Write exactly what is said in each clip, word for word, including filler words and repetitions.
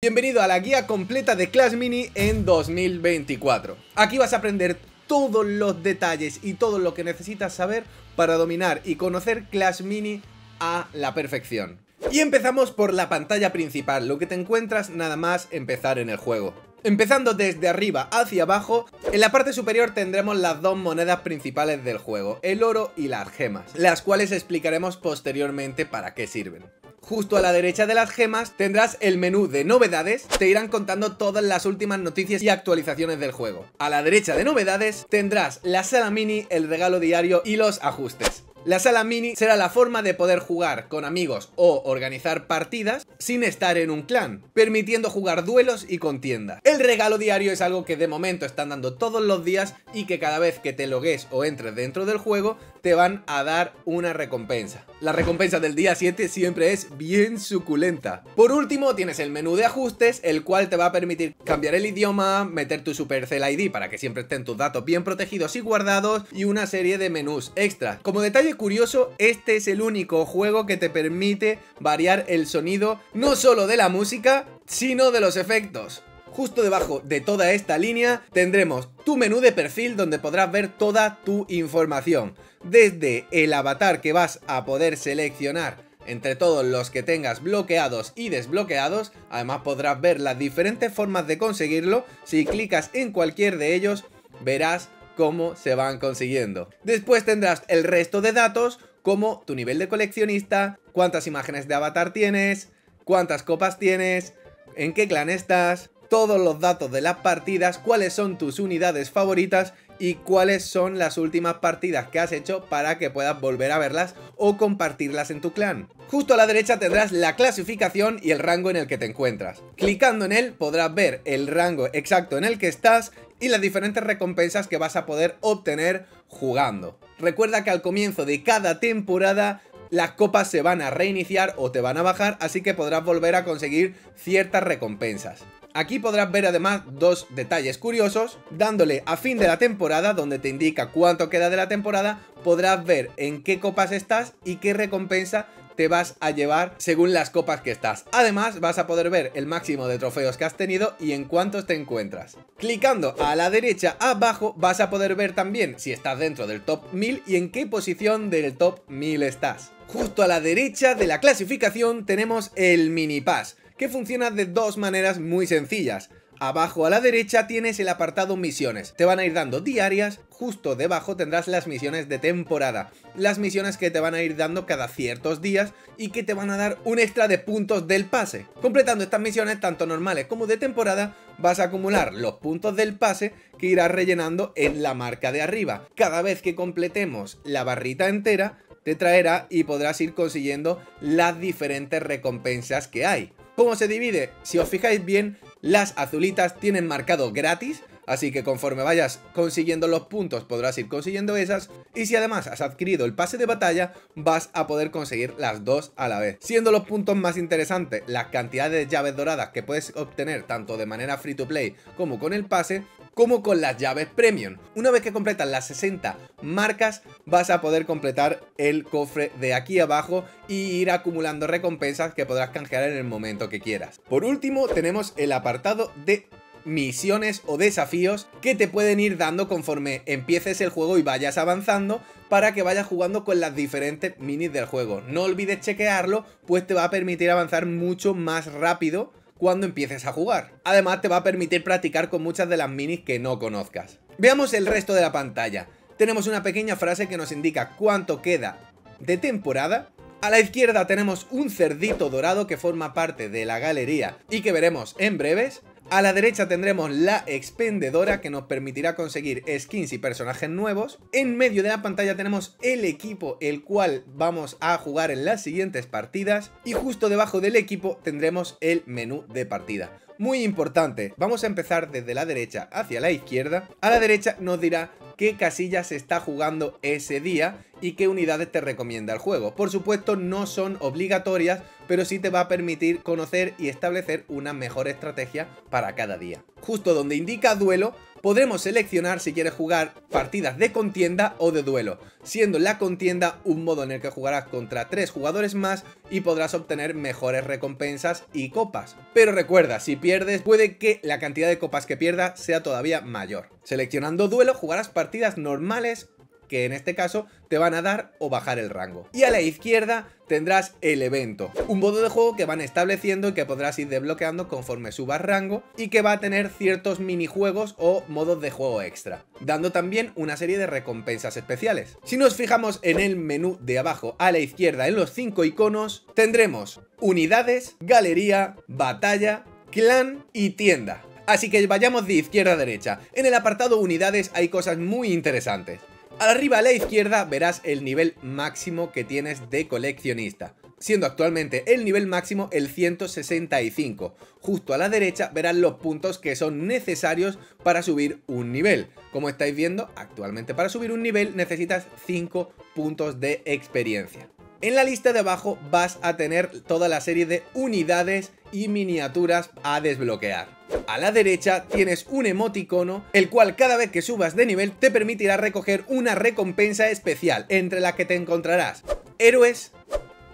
Bienvenido a la guía completa de Clash Mini en dos mil veinticuatro. Aquí vas a aprender todos los detalles y todo lo que necesitas saber para dominar y conocer Clash Mini a la perfección. Y empezamos por la pantalla principal, lo que te encuentras nada más empezar en el juego. Empezando desde arriba hacia abajo, en la parte superior tendremos las dos monedas principales del juego, el oro y las gemas, las cuales explicaremos posteriormente para qué sirven. Justo a la derecha de las gemas tendrás el menú de novedades, te irán contando todas las últimas noticias y actualizaciones del juego. A la derecha de novedades tendrás la sala mini, el regalo diario y los ajustes. La sala mini será la forma de poder jugar con amigos o organizar partidas sin estar en un clan, permitiendo jugar duelos y contienda. El regalo diario es algo que de momento están dando todos los días y que cada vez que te logues o entres dentro del juego te van a dar una recompensa. La recompensa del día siete siempre es bien suculenta. Por último tienes el menú de ajustes, el cual te va a permitir cambiar el idioma, meter tu Supercell I D para que siempre estén tus datos bien protegidos y guardados, y una serie de menús extra. Como detalle curioso, este es el único juego que te permite variar el sonido no solo de la música, sino de los efectos. Justo debajo de toda esta línea tendremos tu menú de perfil, donde podrás ver toda tu información, desde el avatar que vas a poder seleccionar entre todos los que tengas bloqueados y desbloqueados. Además podrás ver las diferentes formas de conseguirlo. Si clicas en cualquier de ellos verás cómo se van consiguiendo. Después tendrás el resto de datos, como tu nivel de coleccionista, cuántas imágenes de avatar tienes, cuántas copas tienes, en qué clan estás, todos los datos de las partidas, cuáles son tus unidades favoritas y cuáles son las últimas partidas que has hecho para que puedas volver a verlas o compartirlas en tu clan. Justo a la derecha tendrás la clasificación y el rango en el que te encuentras. Clicando en él podrás ver el rango exacto en el que estás y las diferentes recompensas que vas a poder obtener jugando. Recuerda que al comienzo de cada temporada las copas se van a reiniciar o te van a bajar, así que podrás volver a conseguir ciertas recompensas. Aquí podrás ver además dos detalles curiosos. Dándole a fin de la temporada, donde te indica cuánto queda de la temporada, podrás ver en qué copas estás y qué recompensa te vas a llevar según las copas que estás. Además vas a poder ver el máximo de trofeos que has tenido y en cuántos te encuentras. Clicando a la derecha abajo vas a poder ver también si estás dentro del top mil y en qué posición del top mil estás. Justo a la derecha de la clasificación tenemos el mini pass, que funciona de dos maneras muy sencillas. Abajo a la derecha tienes el apartado misiones, te van a ir dando diarias. Justo debajo tendrás las misiones de temporada, las misiones que te van a ir dando cada ciertos días y que te van a dar un extra de puntos del pase. Completando estas misiones, tanto normales como de temporada, vas a acumular los puntos del pase que irás rellenando en la marca de arriba. Cada vez que completemos la barrita entera te traerá y podrás ir consiguiendo las diferentes recompensas que hay. ¿Cómo se divide? Si os fijáis bien, las azulitas tienen marcado gratis, así que conforme vayas consiguiendo los puntos podrás ir consiguiendo esas, y si además has adquirido el pase de batalla vas a poder conseguir las dos a la vez. Siendo los puntos más interesantes las cantidades de llaves doradas que puedes obtener tanto de manera free to play como con el pase, como con las llaves premium. Una vez que completas las sesenta marcas vas a poder completar el cofre de aquí abajo y ir acumulando recompensas que podrás canjear en el momento que quieras. Por último tenemos el apartado de misiones o desafíos que te pueden ir dando conforme empieces el juego y vayas avanzando, para que vayas jugando con las diferentes minis del juego. No olvides chequearlo, pues te va a permitir avanzar mucho más rápido cuando empieces a jugar. Además te va a permitir practicar con muchas de las minis que no conozcas. Veamos el resto de la pantalla. Tenemos una pequeña frase que nos indica cuánto queda de temporada. A la izquierda tenemos un cerdito dorado que forma parte de la galería y que veremos en breves. A la derecha tendremos la expendedora, que nos permitirá conseguir skins y personajes nuevos. En medio de la pantalla tenemos el equipo, el cual vamos a jugar en las siguientes partidas. Y justo debajo del equipo tendremos el menú de partida. Muy importante, vamos a empezar desde la derecha hacia la izquierda. A la derecha nos dirá qué casilla se está jugando ese día y qué unidades te recomienda el juego. Por supuesto, no son obligatorias, pero sí te va a permitir conocer y establecer una mejor estrategia para cada día. Justo donde indica duelo, podremos seleccionar si quieres jugar partidas de contienda o de duelo, siendo la contienda un modo en el que jugarás contra tres jugadores más y podrás obtener mejores recompensas y copas. Pero recuerda, si pierdes, puede que la cantidad de copas que pierdas sea todavía mayor. Seleccionando duelo, jugarás partidas normales, que en este caso te van a dar o bajar el rango. Y a la izquierda tendrás el evento, un modo de juego que van estableciendo y que podrás ir desbloqueando conforme subas rango y que va a tener ciertos minijuegos o modos de juego extra, dando también una serie de recompensas especiales. Si nos fijamos en el menú de abajo a la izquierda en los cinco iconos, tendremos unidades, galería, batalla, clan y tienda. Así que vayamos de izquierda a derecha. En el apartado unidades hay cosas muy interesantes. Arriba a la izquierda verás el nivel máximo que tienes de coleccionista, siendo actualmente el nivel máximo el ciento sesenta y cinco. Justo a la derecha verás los puntos que son necesarios para subir un nivel. Como estáis viendo, actualmente para subir un nivel necesitas cinco puntos de experiencia. En la lista de abajo vas a tener toda la serie de unidades y miniaturas a desbloquear. A la derecha tienes un emoticono, el cual cada vez que subas de nivel te permitirá recoger una recompensa especial, entre las que te encontrarás héroes,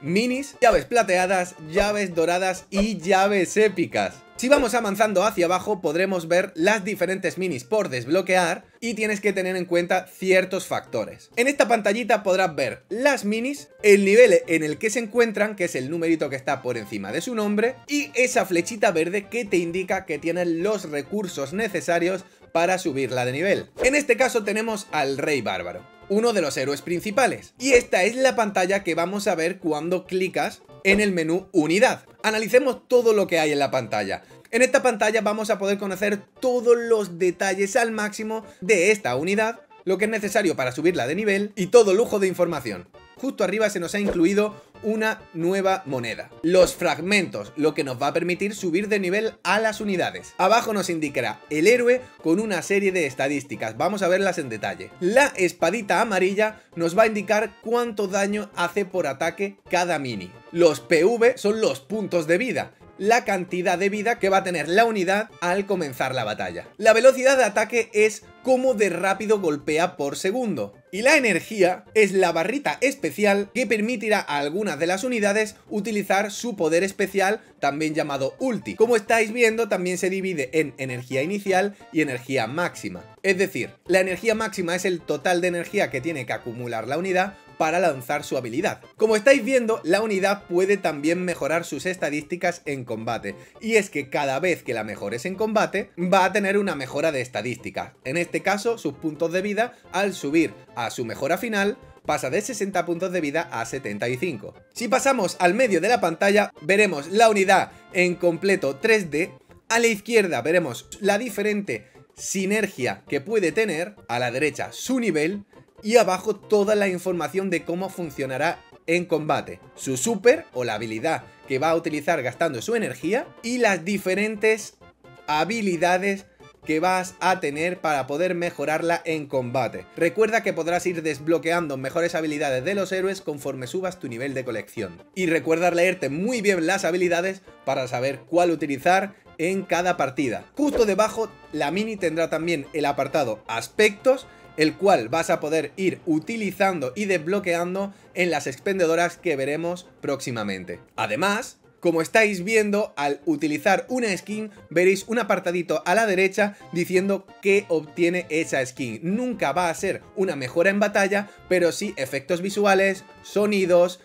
minis, llaves plateadas, llaves doradas y llaves épicas. Si vamos avanzando hacia abajo podremos ver las diferentes minis por desbloquear y tienes que tener en cuenta ciertos factores. En esta pantallita podrás ver las minis, el nivel en el que se encuentran, que es el numerito que está por encima de su nombre, y esa flechita verde que te indica que tienes los recursos necesarios para subirla de nivel. En este caso tenemos al Rey Bárbaro, uno de los héroes principales, y esta es la pantalla que vamos a ver cuando clicas en el menú unidad. Analicemos todo lo que hay en la pantalla. En esta pantalla vamos a poder conocer todos los detalles al máximo de esta unidad, lo que es necesario para subirla de nivel y todo lujo de información. Justo arriba se nos ha incluido una nueva moneda, los fragmentos, lo que nos va a permitir subir de nivel a las unidades. Abajo nos indicará el héroe con una serie de estadísticas, vamos a verlas en detalle. La espadita amarilla nos va a indicar cuánto daño hace por ataque cada mini. Los P V son los puntos de vida, la cantidad de vida que va a tener la unidad al comenzar la batalla. La velocidad de ataque es cómo de rápido golpea por segundo. Y la energía es la barrita especial que permitirá a algunas de las unidades utilizar su poder especial, también llamado ulti. Como estáis viendo, también se divide en energía inicial y energía máxima. Es decir, la energía máxima es el total de energía que tiene que acumular la unidad para lanzar su habilidad. Como estáis viendo, la unidad puede también mejorar sus estadísticas en combate, y es que cada vez que la mejores en combate va a tener una mejora de estadísticas. En este caso, sus puntos de vida, al subir a su mejora final, pasa de sesenta puntos de vida a setenta y cinco. Si pasamos al medio de la pantalla, veremos la unidad en completo tres D. A la izquierda veremos la diferente sinergia que puede tener, a la derecha su nivel, y abajo toda la información de cómo funcionará en combate, su super o la habilidad que va a utilizar gastando su energía y las diferentes habilidades que vas a tener para poder mejorarla en combate. Recuerda que podrás ir desbloqueando mejores habilidades de los héroes conforme subas tu nivel de colección. Y recuerda leerte muy bien las habilidades para saber cuál utilizar en cada partida. Justo debajo la mini tendrá también el apartado aspectos, el cual vas a poder ir utilizando y desbloqueando en las expendedoras que veremos próximamente. Además, como estáis viendo, al utilizar una skin, veréis un apartadito a la derecha diciendo que obtiene esa skin. Nunca va a ser una mejora en batalla, pero sí efectos visuales, sonidos,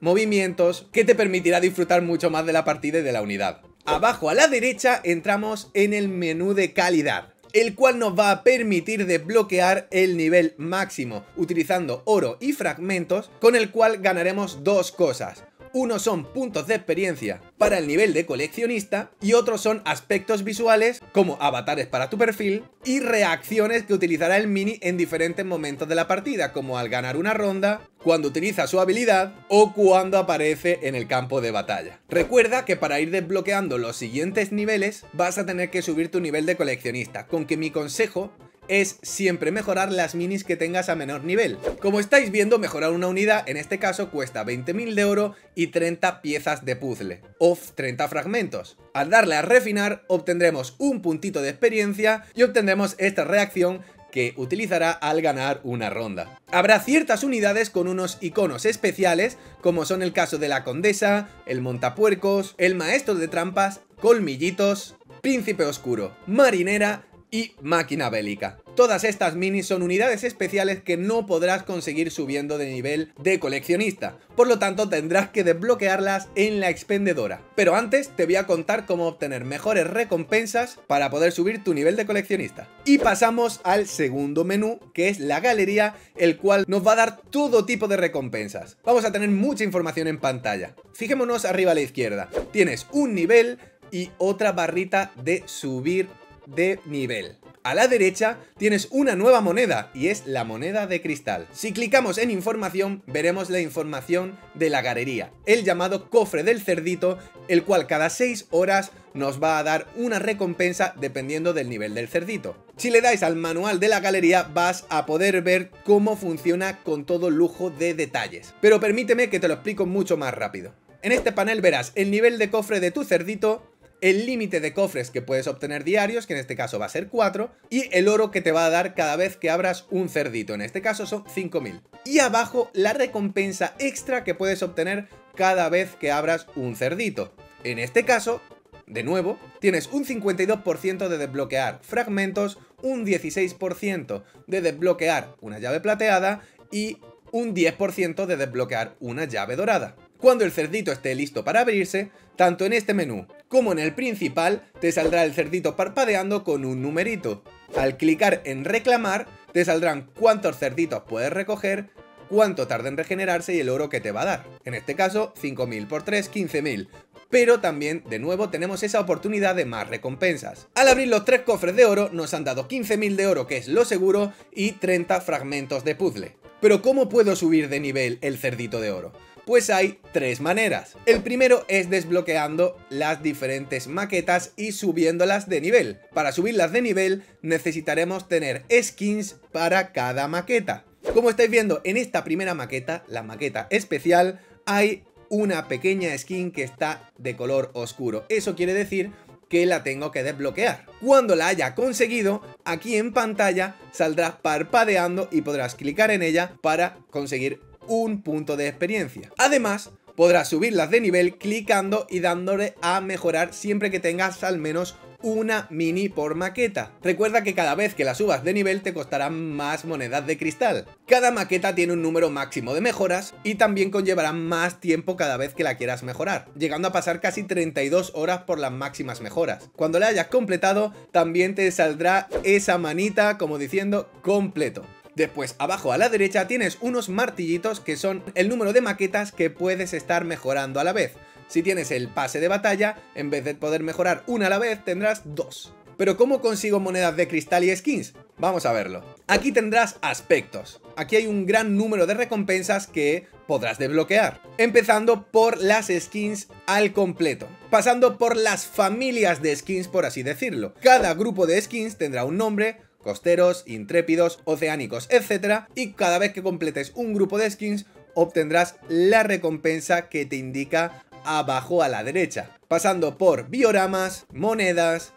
movimientos, que te permitirá disfrutar mucho más de la partida y de la unidad. Abajo a la derecha entramos en el menú de calidad, el cual nos va a permitir desbloquear el nivel máximo utilizando oro y fragmentos, con el cual ganaremos dos cosas. Uno son puntos de experiencia para el nivel de coleccionista y otros son aspectos visuales como avatares para tu perfil y reacciones que utilizará el mini en diferentes momentos de la partida, como al ganar una ronda, cuando utiliza su habilidad o cuando aparece en el campo de batalla. Recuerda que para ir desbloqueando los siguientes niveles vas a tener que subir tu nivel de coleccionista, con que mi consejo es siempre mejorar las minis que tengas a menor nivel. Como estáis viendo, mejorar una unidad en este caso cuesta veinte mil de oro y treinta piezas de puzzle, o treinta fragmentos. Al darle a refinar obtendremos un puntito de experiencia y obtendremos esta reacción que utilizará al ganar una ronda. Habrá ciertas unidades con unos iconos especiales, como son el caso de la condesa, el montapuercos, el maestro de trampas, colmillitos, príncipe oscuro, marinera y máquina bélica. Todas estas minis son unidades especiales que no podrás conseguir subiendo de nivel de coleccionista, por lo tanto tendrás que desbloquearlas en la expendedora. Pero antes te voy a contar cómo obtener mejores recompensas para poder subir tu nivel de coleccionista. Y pasamos al segundo menú, que es la galería, el cual nos va a dar todo tipo de recompensas. Vamos a tener mucha información en pantalla. Fijémonos arriba a la izquierda. Tienes un nivel y otra barrita de subir de nivel. A la derecha tienes una nueva moneda y es la moneda de cristal. Si clicamos en información veremos la información de la galería, el llamado cofre del cerdito, el cual cada seis horas nos va a dar una recompensa dependiendo del nivel del cerdito. Si le dais al manual de la galería vas a poder ver cómo funciona con todo lujo de detalles, pero permíteme que te lo explico mucho más rápido. En este panel verás el nivel de cofre de tu cerdito, el límite de cofres que puedes obtener diarios, que en este caso va a ser cuatro, y el oro que te va a dar cada vez que abras un cerdito, en este caso son cinco mil. Y abajo la recompensa extra que puedes obtener cada vez que abras un cerdito. En este caso, de nuevo, tienes un cincuenta y dos por ciento de desbloquear fragmentos, un dieciséis por ciento de desbloquear una llave plateada y un diez por ciento de desbloquear una llave dorada. Cuando el cerdito esté listo para abrirse, tanto en este menú como en el principal te saldrá el cerdito parpadeando con un numerito. Al clicar en reclamar te saldrán cuántos cerditos puedes recoger, cuánto tarda en regenerarse y el oro que te va a dar. En este caso cinco mil por tres, quince mil. Pero también, de nuevo, tenemos esa oportunidad de más recompensas. Al abrir los tres cofres de oro nos han dado quince mil de oro, que es lo seguro, y treinta fragmentos de puzzle. Pero ¿cómo puedo subir de nivel el cerdito de oro? Pues hay tres maneras. El primero es desbloqueando las diferentes maquetas y subiéndolas de nivel. Para subirlas de nivel necesitaremos tener skins para cada maqueta. Como estáis viendo en esta primera maqueta, la maqueta especial, hay una pequeña skin que está de color oscuro. Eso quiere decir que la tengo que desbloquear. Cuando la haya conseguido, aquí en pantalla saldrás parpadeando y podrás clicar en ella para conseguir un punto de experiencia. Además, podrás subirlas de nivel clicando y dándole a mejorar siempre que tengas al menos una mini por maqueta. Recuerda que cada vez que la subas de nivel te costarán más monedas de cristal. Cada maqueta tiene un número máximo de mejoras y también conllevará más tiempo cada vez que la quieras mejorar, llegando a pasar casi treinta y dos horas por las máximas mejoras. Cuando la hayas completado, también te saldrá esa manita como diciendo completo. Después, abajo a la derecha tienes unos martillitos que son el número de maquetas que puedes estar mejorando a la vez. Si tienes el pase de batalla, en vez de poder mejorar una a la vez, tendrás dos. Pero ¿cómo consigo monedas de cristal y skins? Vamos a verlo. Aquí tendrás aspectos. Aquí hay un gran número de recompensas que podrás desbloquear. Empezando por las skins al completo. Pasando por las familias de skins, por así decirlo. Cada grupo de skins tendrá un nombre: costeros, intrépidos, oceánicos, etcétera. Y cada vez que completes un grupo de skins obtendrás la recompensa que te indica abajo a la derecha, pasando por bioramas, monedas,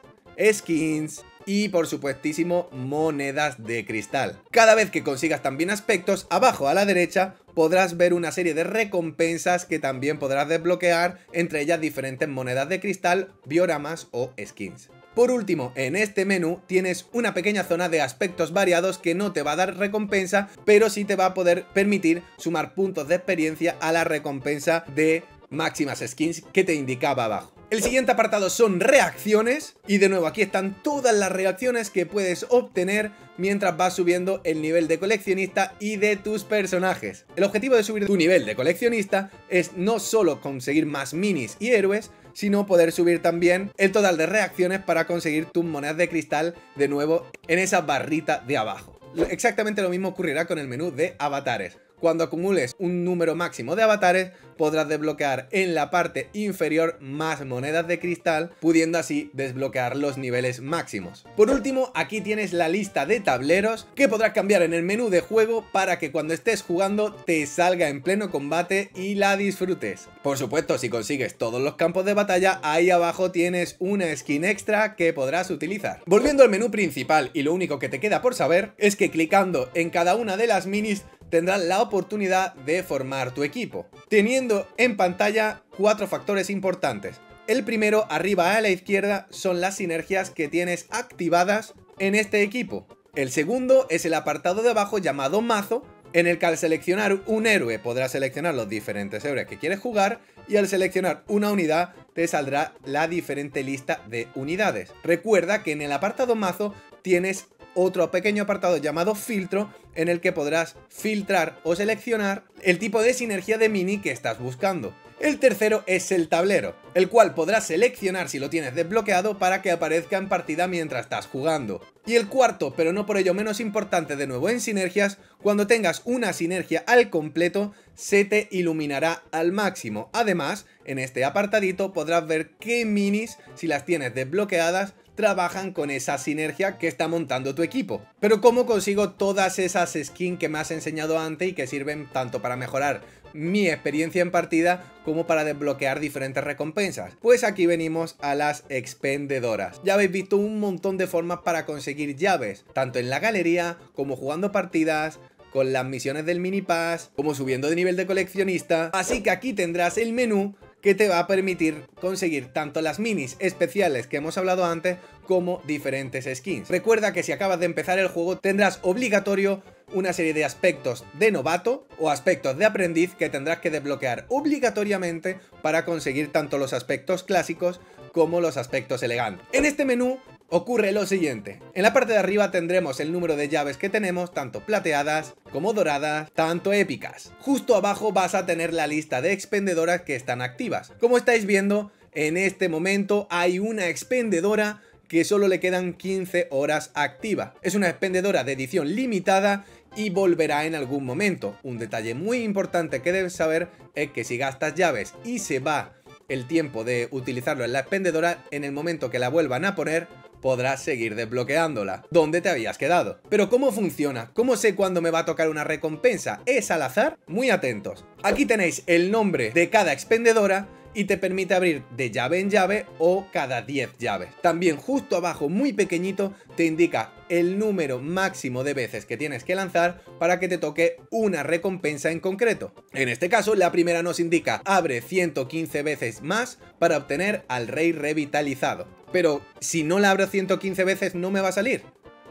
skins y por supuestísimo monedas de cristal. Cada vez que consigas también aspectos, abajo a la derecha podrás ver una serie de recompensas que también podrás desbloquear, entre ellas diferentes monedas de cristal, bioramas o skins. Por último, en este menú tienes una pequeña zona de aspectos variados que no te va a dar recompensa, pero sí te va a poder permitir sumar puntos de experiencia a la recompensa de máximas skins que te indicaba abajo. El siguiente apartado son reacciones y de nuevo aquí están todas las reacciones que puedes obtener mientras vas subiendo el nivel de coleccionista y de tus personajes. El objetivo de subir tu nivel de coleccionista es no solo conseguir más minis y héroes, sino poder subir también el total de reacciones para conseguir tus monedas de cristal de nuevo en esa barrita de abajo. Exactamente lo mismo ocurrirá con el menú de avatares. Cuando acumules un número máximo de avatares, podrás desbloquear en la parte inferior más monedas de cristal, pudiendo así desbloquear los niveles máximos. Por último, aquí tienes la lista de tableros que podrás cambiar en el menú de juego para que cuando estés jugando te salga en pleno combate y la disfrutes. Por supuesto, si consigues todos los campos de batalla, ahí abajo tienes una skin extra que podrás utilizar. Volviendo al menú principal, y lo único que te queda por saber es que clicando en cada una de las minis tendrás la oportunidad de formar tu equipo, teniendo en pantalla cuatro factores importantes. El primero, arriba a la izquierda, son las sinergias que tienes activadas en este equipo. El segundo es el apartado de abajo llamado mazo, en el que al seleccionar un héroe podrás seleccionar los diferentes héroes que quieres jugar, y al seleccionar una unidad te saldrá la diferente lista de unidades. Recuerda que en el apartado mazo tienes otro pequeño apartado llamado filtro, en el que podrás filtrar o seleccionar el tipo de sinergia de mini que estás buscando. El tercero es el tablero, el cual podrás seleccionar si lo tienes desbloqueado para que aparezca en partida mientras estás jugando. Y el cuarto, pero no por ello menos importante, de nuevo en sinergias, cuando tengas una sinergia al completo, se te iluminará al máximo. Además, en este apartadito podrás ver qué minis, si las tienes desbloqueadas, trabajan con esa sinergia que está montando tu equipo. Pero ¿cómo consigo todas esas skins que me has enseñado antes y que sirven tanto para mejorar mi experiencia en partida como para desbloquear diferentes recompensas? Pues aquí venimos a las expendedoras. Ya habéis visto un montón de formas para conseguir llaves, tanto en la galería como jugando partidas, con las misiones del mini pass, como subiendo de nivel de coleccionista. Así que aquí tendrás el menú que te va a permitir conseguir tanto las minis especiales que hemos hablado antes como diferentes skins. Recuerda que si acabas de empezar el juego tendrás obligatorio una serie de aspectos de novato o aspectos de aprendiz que tendrás que desbloquear obligatoriamente para conseguir tanto los aspectos clásicos como los aspectos elegantes. En este menú ocurre lo siguiente: en la parte de arriba tendremos el número de llaves que tenemos, tanto plateadas como doradas, tanto épicas. Justo abajo vas a tener la lista de expendedoras que están activas. Como estáis viendo, en este momento hay una expendedora que solo le quedan quince horas activa. Es una expendedora de edición limitada y volverá en algún momento. Un detalle muy importante que debes saber es que si gastas llaves y se va el tiempo de utilizarlo en la expendedora, en el momento que la vuelvan a poner podrás seguir desbloqueándola donde te habías quedado. Pero ¿cómo funciona? ¿Cómo sé cuándo me va a tocar una recompensa? ¿Es al azar? Muy atentos. Aquí tenéis el nombre de cada expendedora y te permite abrir de llave en llave o cada diez llaves. También justo abajo, muy pequeñito, te indica el número máximo de veces que tienes que lanzar para que te toque una recompensa en concreto. En este caso, la primera nos indica abre ciento quince veces más para obtener al rey revitalizado. Pero si no la abro ciento quince veces, ¿no me va a salir?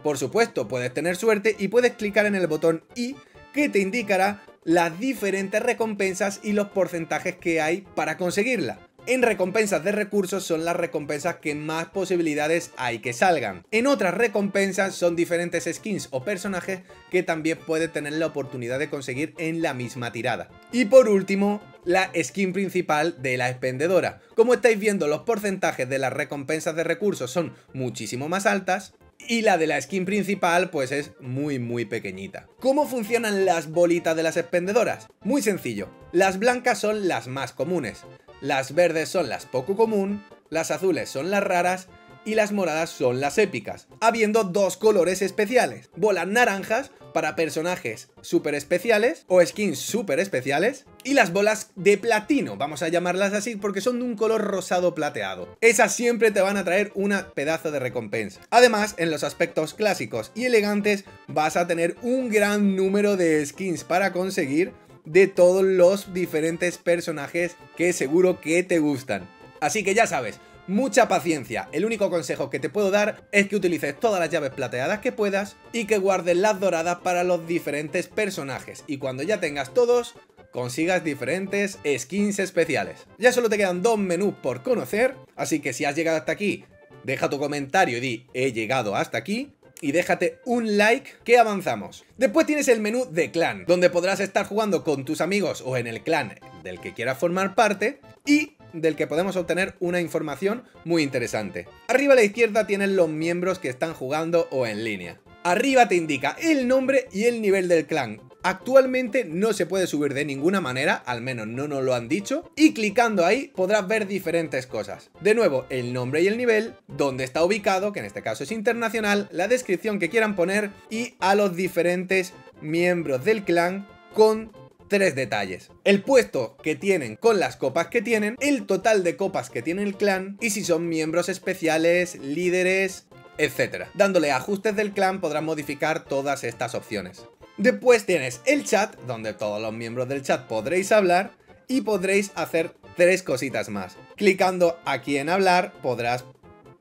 Por supuesto, puedes tener suerte y puedes clicar en el botón I, que te indicará las diferentes recompensas y los porcentajes que hay para conseguirla. En recompensas de recursos son las recompensas que más posibilidades hay que salgan. En otras recompensas son diferentes skins o personajes que también puedes tener la oportunidad de conseguir en la misma tirada. Y por último, la skin principal de la expendedora. Como estáis viendo, los porcentajes de las recompensas de recursos son muchísimo más altas, y la de la skin principal pues es muy muy pequeñita. ¿Cómo funcionan las bolitas de las expendedoras? Muy sencillo. Las blancas son las más comunes, las verdes son las poco común, las azules son las raras y las moradas son las épicas, habiendo dos colores especiales. Bolas naranjas para personajes súper especiales o skins súper especiales, y las bolas de platino, vamos a llamarlas así porque son de un color rosado plateado. Esas siempre te van a traer una pedazo de recompensa. Además, en los aspectos clásicos y elegantes vas a tener un gran número de skins para conseguir de todos los diferentes personajes que seguro que te gustan. Así que ya sabes, mucha paciencia. El único consejo que te puedo dar es que utilices todas las llaves plateadas que puedas y que guardes las doradas para los diferentes personajes, y cuando ya tengas todos, consigas diferentes skins especiales. Ya solo te quedan dos menús por conocer, así que si has llegado hasta aquí, deja tu comentario y di "he llegado hasta aquí", y déjate un like que avanzamos. Después tienes el menú de clan, donde podrás estar jugando con tus amigos o en el clan del que quieras formar parte y del que podemos obtener una información muy interesante. Arriba a la izquierda tienes los miembros que están jugando o en línea. Arriba te indica el nombre y el nivel del clan. Actualmente no se puede subir de ninguna manera, al menos no nos lo han dicho, y clicando ahí podrás ver diferentes cosas. De nuevo, el nombre y el nivel, dónde está ubicado, que en este caso es internacional, la descripción que quieran poner y a los diferentes miembros del clan con tres detalles. El puesto que tienen con las copas que tienen, el total de copas que tiene el clan y si son miembros especiales, líderes, etcétera. Dándole a ajustes del clan podrás modificar todas estas opciones. Después tienes el chat, donde todos los miembros del chat podréis hablar y podréis hacer tres cositas más. Clicando aquí en hablar podrás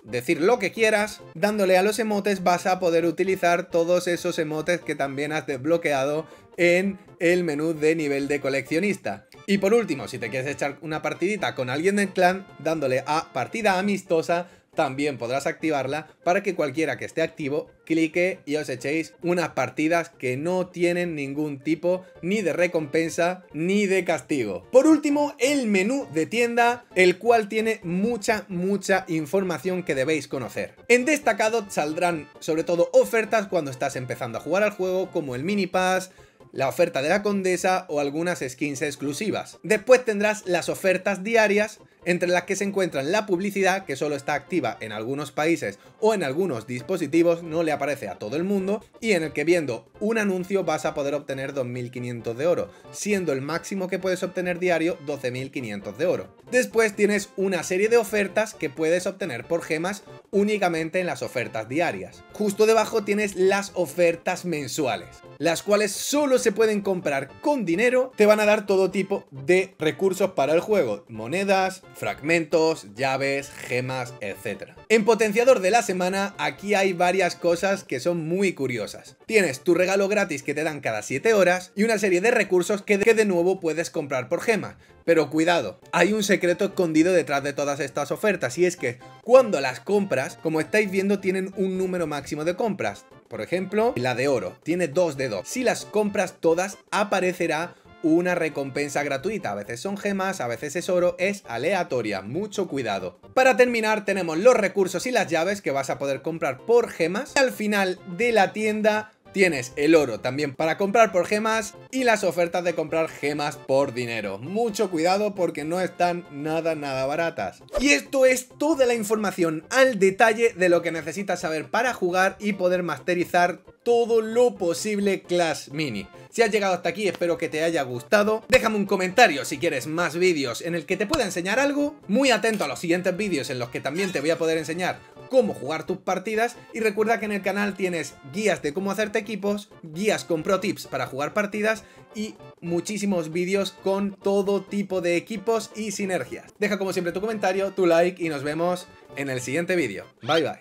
decir lo que quieras, dándole a los emotes vas a poder utilizar todos esos emotes que también has desbloqueado en el menú de nivel de coleccionista. Y por último, si te quieres echar una partidita con alguien del clan, dándole a partida amistosa, también podrás activarla para que cualquiera que esté activo clique y os echéis unas partidas que no tienen ningún tipo ni de recompensa ni de castigo. Por último, el menú de tienda, el cual tiene mucha, mucha información que debéis conocer. En destacado saldrán sobre todo ofertas cuando estás empezando a jugar al juego, como el mini pass, la oferta de la condesa o algunas skins exclusivas. Después tendrás las ofertas diarias, entre las que se encuentran la publicidad, que solo está activa en algunos países o en algunos dispositivos, no le aparece a todo el mundo, y en el que viendo un anuncio vas a poder obtener dos mil quinientos de oro, siendo el máximo que puedes obtener diario doce mil quinientos de oro. Después tienes una serie de ofertas que puedes obtener por gemas únicamente en las ofertas diarias. Justo debajo tienes las ofertas mensuales, las cuales solo se pueden comprar con dinero. Te van a dar todo tipo de recursos para el juego, monedas, fragmentos, llaves, gemas, etcétera. En potenciador de la semana, aquí hay varias cosas que son muy curiosas. Tienes tu regalo gratis que te dan cada siete horas y una serie de recursos que de nuevo puedes comprar por gemas. Pero cuidado, hay un secreto escondido detrás de todas estas ofertas, y es que cuando las compras, como estáis viendo, tienen un número máximo de compras. Por ejemplo, la de oro tiene dos de dos. Si las compras todas, aparecerá una recompensa gratuita. A veces son gemas, a veces es oro, es aleatoria, mucho cuidado. Para terminar, tenemos los recursos y las llaves que vas a poder comprar por gemas. Al final de la tienda tienes el oro también para comprar por gemas y las ofertas de comprar gemas por dinero. Mucho cuidado porque no están nada nada baratas. Y esto es toda la información al detalle de lo que necesitas saber para jugar y poder masterizar todo lo posible Clash Mini. Si has llegado hasta aquí, espero que te haya gustado. Déjame un comentario si quieres más vídeos en el que te pueda enseñar algo. Muy atento a los siguientes vídeos en los que también te voy a poder enseñar cómo jugar tus partidas. Y recuerda que en el canal tienes guías de cómo hacerte equipos, guías con pro tips para jugar partidas y muchísimos vídeos con todo tipo de equipos y sinergias. Deja como siempre tu comentario, tu like y nos vemos en el siguiente vídeo. Bye bye.